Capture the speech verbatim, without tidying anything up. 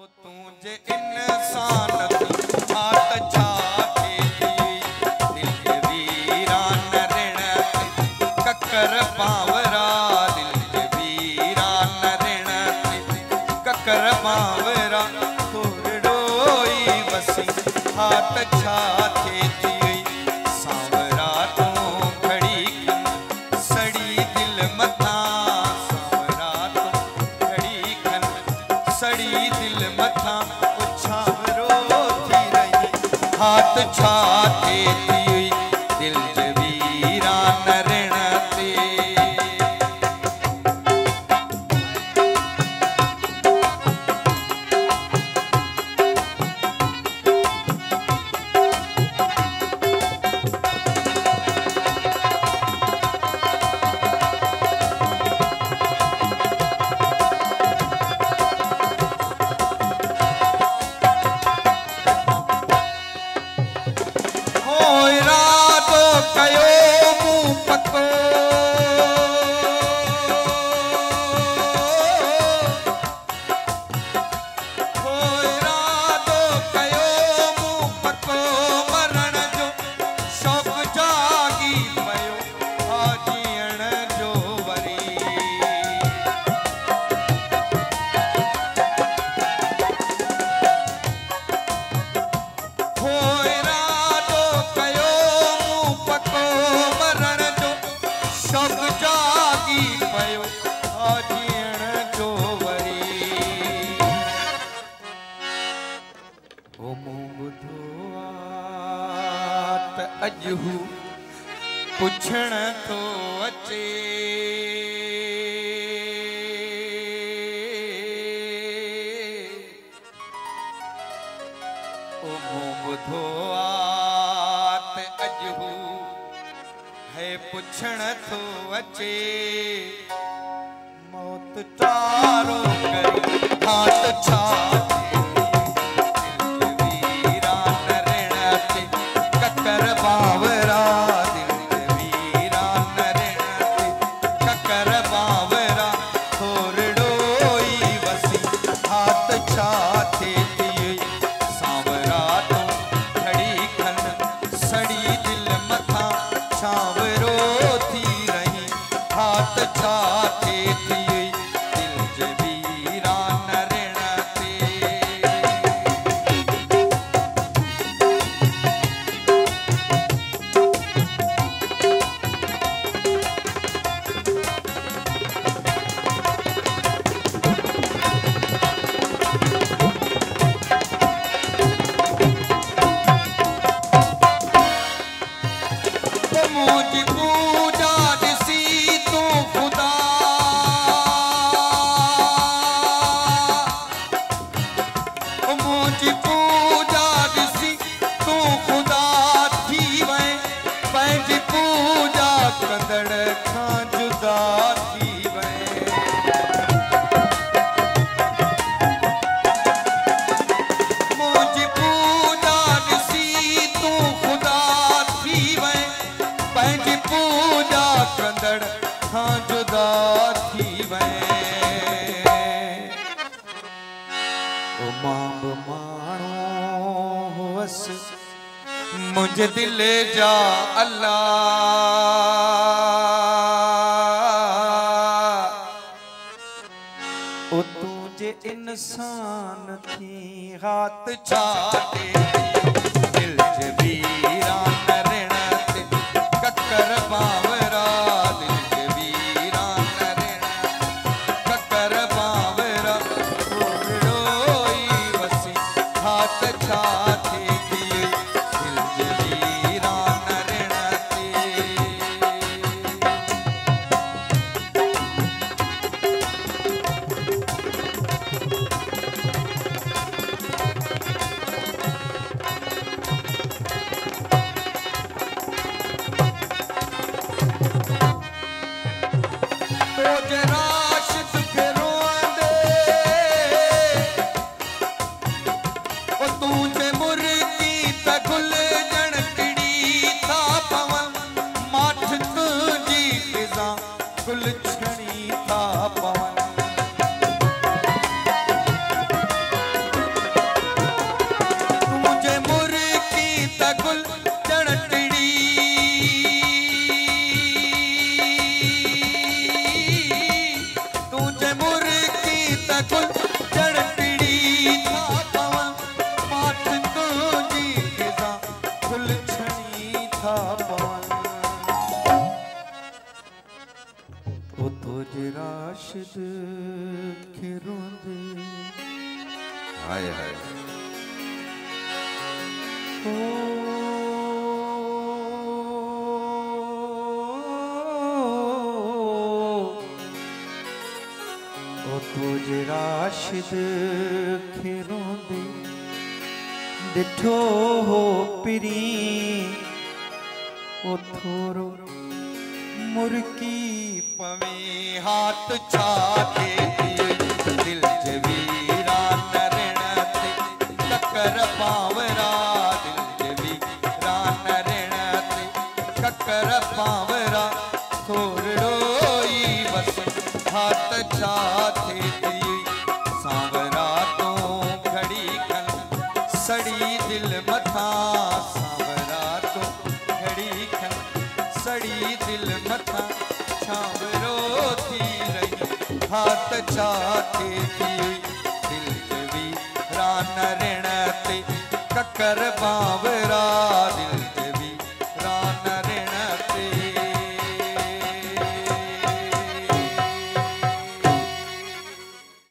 तुझे इंसानत आत जाके दिल वीरान ऋण ककर बावरा, दिल वीरान ऋण ककर बावरा थोरडोई बसी हाथ छाथे दिए सांवरा तू खड़ी सड़ी दिल मता सांवरा तू खड़ी सड़ी दिल मथा उछावरो थी रही हाथ छाथे दिए दिल वीरान ऋण ते अजहू पुछण तो अचे ओ बुधो आत अजहू है पुछण तो अचे मौत तारो कर हाथ छा मुझे दिल जा अल्लाह ओ तुझे इंसान थी हाथ छाते दिल जे वीरान ऋण ते ककर बावरा दिल जे वीरान ऋण ककर बावरा रोई बसी हाथ छाते हाय हाय। ओ तुझे राशिद खिरों दे दिठो हो पिरी ओ थोरो मुरकी पवे हाथ छाके दिल च वीरा नरण ते ककर बांवरा दिल च वीरा नरण ते ककर बांवरा थोरोई बस हाथ छाके सांवरा तो खड़ी खन सड़ी दिल मथा सांवरा तो खड़ी खन सड़ी दिल मथा हाथ चाते दिल वीरा नरण ते ककर बांवरा दिल।